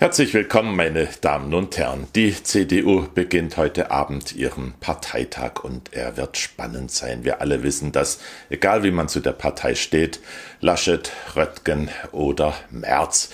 Herzlich willkommen, meine Damen und Herren. Die CDU beginnt heute Abend ihren Parteitag und er wird spannend sein. Wir alle wissen, dass, egal wie man zu der Partei steht, Laschet, Röttgen oder Merz.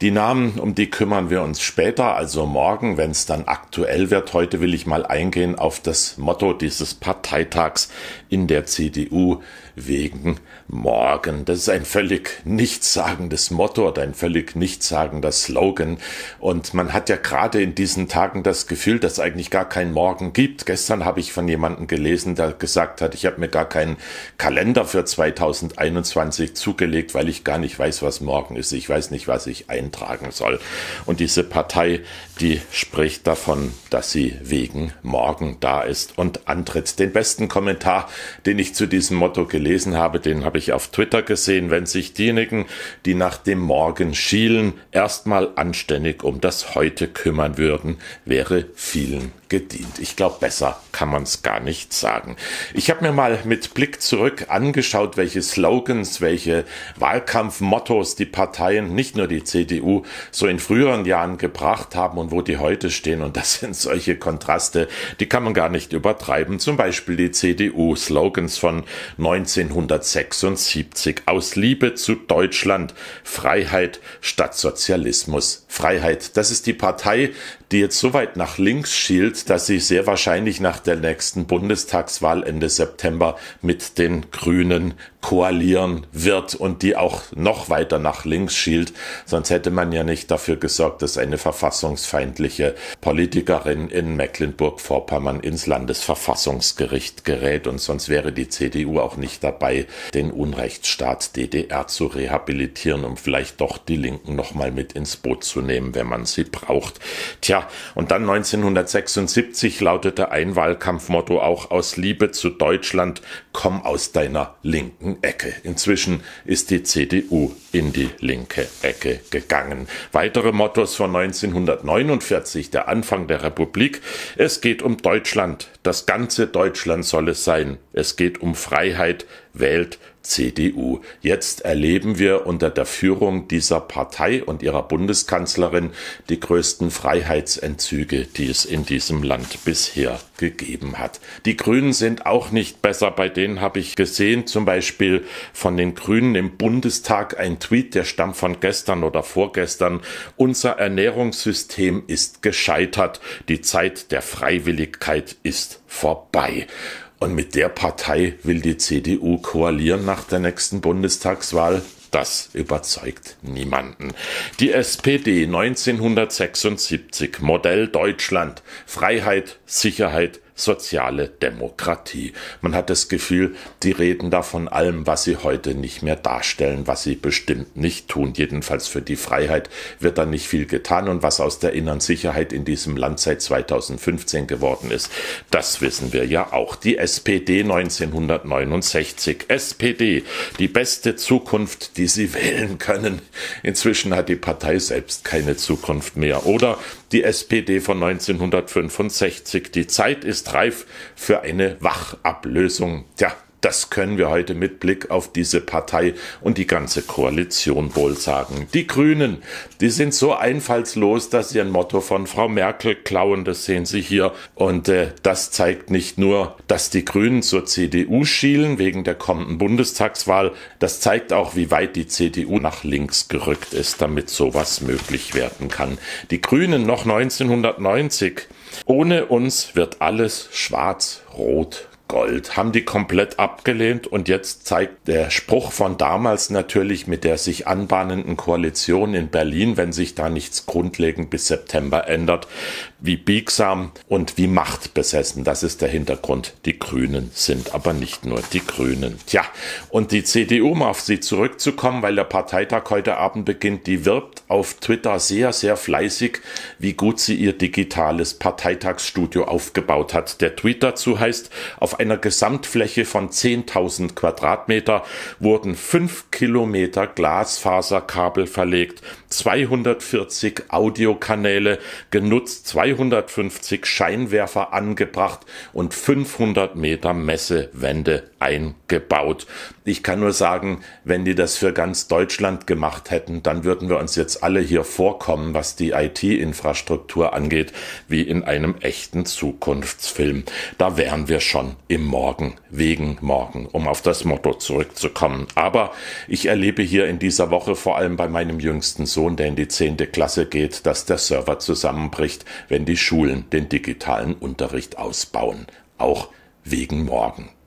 Die Namen, um die kümmern wir uns später, also morgen, wenn es dann aktuell wird. Heute will ich mal eingehen auf das Motto dieses Parteitags in der CDU: wegen morgen. Das ist ein völlig nichtssagendes Motto oder ein völlig nichtssagender Slogan. Und man hat ja gerade in diesen Tagen das Gefühl, dass es eigentlich gar kein Morgen gibt. Gestern habe ich von jemandem gelesen, der gesagt hat, ich habe mir gar keinen Kalender für 2021 zugelegt, weil ich gar nicht weiß, was morgen ist. Ich weiß nicht, was ich eintragen soll. Und diese Partei, die spricht davon, dass sie wegen morgen da ist und antritt. Den besten Kommentar, den ich zu diesem Motto gelesen habe, den habe ich auf Twitter gesehen: wenn sich diejenigen, die nach dem Morgen schielen, erstmal anständig um das Heute kümmern würden, wäre vielen gedient. Ich glaube, besser kann man es gar nicht sagen. Ich habe mir mal mit Blick zurück angeschaut, welche Slogans, welche Wahlkampfmottos die Parteien, nicht nur die CDU, so in früheren Jahren gebracht haben und wo die heute stehen. Und das sind solche Kontraste, die kann man gar nicht übertreiben. Zum Beispiel die CDU-Slogans von 1976: aus Liebe zu Deutschland Freiheit statt Sozialismus. Freiheit, das ist die Partei, die jetzt so weit nach links schielt, dass sie sehr wahrscheinlich nach der nächsten Bundestagswahl Ende September mit den Grünen koalieren wird und die auch noch weiter nach links schielt. Sonst hätte man ja nicht dafür gesorgt, dass eine verfassungsfeindliche Politikerin in Mecklenburg-Vorpommern ins Landesverfassungsgericht gerät. Und sonst wäre die CDU auch nicht dabei, den Unrechtsstaat DDR zu rehabilitieren, um vielleicht doch die Linken nochmal mit ins Boot zu nehmen, wenn man sie braucht. Tja, und dann 1976 lautete ein Wahlkampfmotto auch: aus Liebe zu Deutschland, komm aus deiner linken Ecke. Inzwischen ist die CDU in die linke Ecke gegangen. Weitere Mottos von 1949, der Anfang der Republik: es geht um Deutschland, das ganze Deutschland soll es sein. Es geht um Freiheit, wählt CDU. Jetzt erleben wir unter der Führung dieser Partei und ihrer Bundeskanzlerin die größten Freiheitsentzüge, die es in diesem Land bisher gegeben hat. Die Grünen sind auch nicht besser. Bei denen habe ich gesehen, zum Beispiel von den Grünen im Bundestag, ein Tweet, der stammt von gestern oder vorgestern: unser Ernährungssystem ist gescheitert, die Zeit der Freiwilligkeit ist vorbei. Und mit der Partei will die CDU koalieren nach der nächsten Bundestagswahl? Das überzeugt niemanden. Die SPD 1976, Modell Deutschland, Freiheit, Sicherheit, soziale Demokratie. Man hat das Gefühl, die reden da von allem, was sie heute nicht mehr darstellen, was sie bestimmt nicht tun. Jedenfalls für die Freiheit wird da nicht viel getan, und was aus der inneren Sicherheit in diesem Land seit 2015 geworden ist, das wissen wir ja auch. Die SPD 1969, SPD, die beste Zukunft, die sie wählen können. Inzwischen hat die Partei selbst keine Zukunft mehr. Oder die SPD von 1965, die Zeit ist reif für eine Wachablösung. Tja, das können wir heute mit Blick auf diese Partei und die ganze Koalition wohl sagen. Die Grünen, die sind so einfallslos, dass sie ein Motto von Frau Merkel klauen, das sehen Sie hier. Und das zeigt nicht nur, dass die Grünen zur CDU schielen wegen der kommenden Bundestagswahl, das zeigt auch, wie weit die CDU nach links gerückt ist, damit sowas möglich werden kann. Die Grünen noch 1990: ohne uns wird alles schwarz, rot, Gold. Haben die komplett abgelehnt, und jetzt zeigt der Spruch von damals natürlich mit der sich anbahnenden Koalition in Berlin, wenn sich da nichts grundlegend bis September ändert, wie biegsam und wie machtbesessen. Das ist der Hintergrund. Die Grünen sind aber nicht nur die Grünen. Tja, und die CDU, um auf sie zurückzukommen, weil der Parteitag heute Abend beginnt, die wirbt auf Twitter sehr, sehr fleißig, wie gut sie ihr digitales Parteitagsstudio aufgebaut hat. Der Tweet dazu heißt: auf Auf einer Gesamtfläche von 10.000 Quadratmeter wurden 5 Kilometer Glasfaserkabel verlegt, 240 Audiokanäle genutzt, 250 Scheinwerfer angebracht und 500 Meter Messewände eingebaut. Ich kann nur sagen, wenn die das für ganz Deutschland gemacht hätten, dann würden wir uns jetzt alle hier vorkommen, was die IT-Infrastruktur angeht, wie in einem echten Zukunftsfilm. Da wären wir schon im Morgen, wegen morgen, um auf das Motto zurückzukommen. Aber ich erlebe hier in dieser Woche vor allem bei meinem jüngsten Sohn, der in die 10. Klasse geht, dass der Server zusammenbricht, wenn die Schulen den digitalen Unterricht ausbauen. Auch wegen morgen.